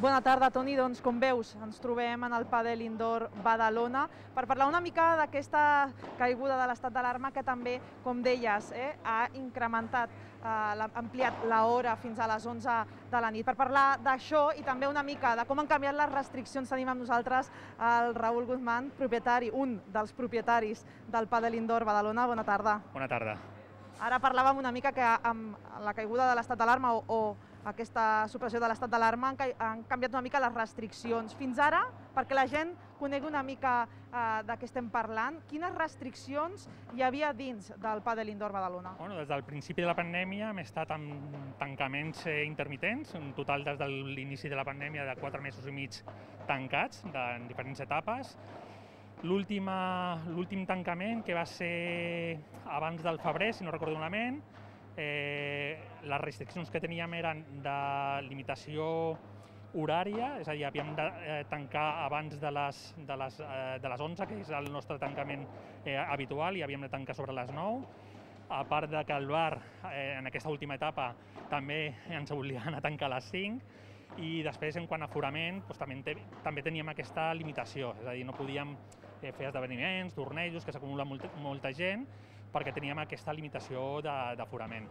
Bona tarda, Toni. Doncs, com veus, ens trobem en el Pàdel Indoor Badalona per parlar una mica d'aquesta caiguda de l'estat d'alarma que també, com deies, ha incrementat, ha ampliat l'hora fins a les 11 de la nit. Per parlar d'això i també una mica de com han canviat les restriccions, tenim amb nosaltres el Raül Guzmán, propietari, un dels propietaris del Pàdel Indoor Badalona. Bona tarda. Bona tarda. Ara parlàvem una mica que amb la caiguda de l'estat d'alarma o aquesta supressió de l'estat d'alarma han canviat una mica les restriccions. Fins ara, perquè la gent conegui una mica de què estem parlant, quines restriccions hi havia dins del Pàdel Indoor Badalona? Des del principi de la pandèmia hem estat amb tancaments intermitents, un total des de l'inici de la pandèmia de 4 mesos i mig tancats en diferents etapes. L'últim tancament, que va ser abans del febrer, si no recordo malament, les restriccions que teníem eren de limitació horària, és a dir, havíem de tancar abans de les 11, que és el nostre tancament habitual, i havíem de tancar sobre les 9. A part que el bar, en aquesta última etapa, també ens obligaven a tancar a les 5, i després, en quant a aforament, també teníem aquesta limitació, és a dir, no podíem fer esdeveniments, tornejos, que s'acumula molta gent, perquè teníem aquesta limitació d'aforament.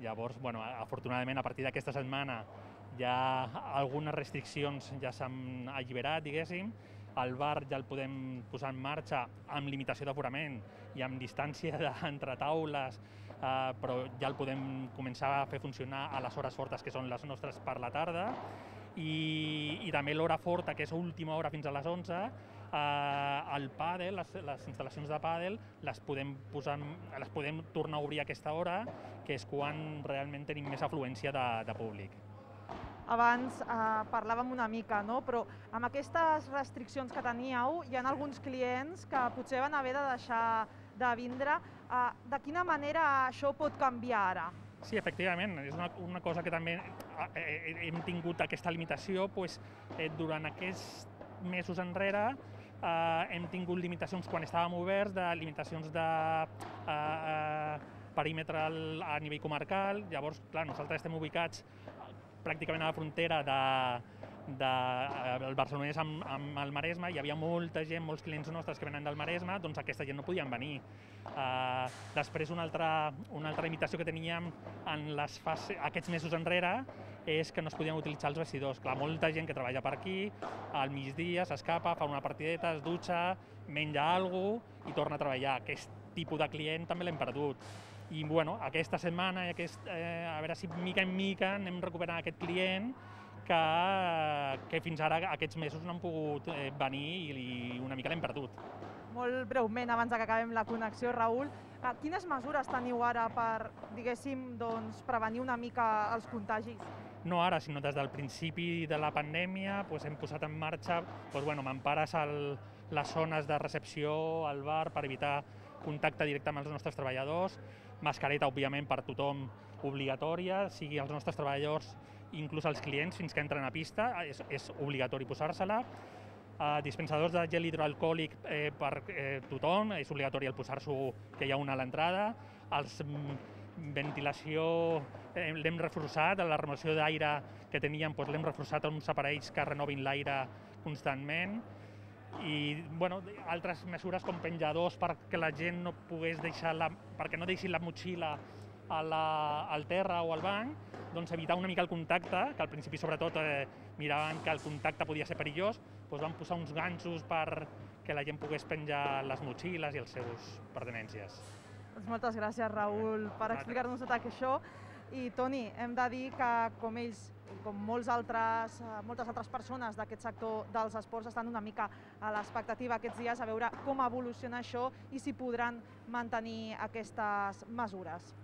Llavors, afortunadament, a partir d'aquesta setmana ja algunes restriccions ja s'han alliberat, diguéssim. El bar ja el podem posar en marxa amb limitació d'aforament i amb distància entre taules, però ja el podem començar a fer funcionar a les hores fortes, que són les nostres per la tarda, i també l'hora forta, que és l'última hora fins a les 11, el pàdel, les instal·lacions de pàdel, les podem tornar a obrir a aquesta hora, que és quan realment tenim més afluència de públic. Abans parlàvem una mica, però amb aquestes restriccions que teníeu hi ha alguns clients que potser van haver de deixar de vindre. De quina manera això pot canviar ara? Sí, efectivament, és una cosa que també hem tingut aquesta limitació. Durant aquests mesos enrere hem tingut limitacions quan estàvem oberts, limitacions de perímetre a nivell comarcal. Llavors, clar, nosaltres estem ubicats pràcticament a la frontera del barcelonès amb el Maresme. Hi havia molta gent, molts clients nostres que venen del Maresme, doncs aquesta gent no podien venir. Després, una altra limitació que teníem aquests mesos enrere és que no es podien utilitzar els vestidors. Clar, molta gent que treballa per aquí, al migdia s'escapa, fa una partideta, es dutxa, menja alguna cosa i torna a treballar. Aquest tipus de client també l'hem perdut. I aquesta setmana, a veure si mica en mica anem recuperant aquest client que fins ara aquests mesos no han pogut venir i una mica l'hem perdut. Molt breument, abans que acabem la connexió, Raül, quines mesures teniu ara per, diguéssim, prevenir una mica els contagis? No ara, sinó des del principi de la pandèmia hem posat en marxa mampares a les zones de recepció, al bar, per evitar contacte directe amb els nostres treballadors, mascareta, òbviament, per tothom obligatòria, sigui els nostres treballadors, inclús els clients, fins que entren a pista, és obligatori posar-se-la. Dispensadors de gel hidroalcohòlic per tothom, és obligatori el posar-s'ho, que hi ha una a l'entrada. Ventilació l'hem reforçat, la renovació d'aire que teníem l'hem reforçat amb uns aparells que renovin l'aire constantment. I altres mesures com penjadors perquè la gent no deixi la motxilla al terra o al banc, doncs evitar una mica el contacte, que al principi sobretot miraven que el contacte podia ser perillós, doncs van posar uns ganxos perquè la gent pogués penjar les motxilles i els seus pertinences. Moltes gràcies, Raül, per explicar-nos tot això. I, Toni, hem de dir que, com ells, com moltes altres persones d'aquest sector dels esports, estan una mica a l'expectativa aquests dies a veure com evoluciona això i si podran mantenir aquestes mesures.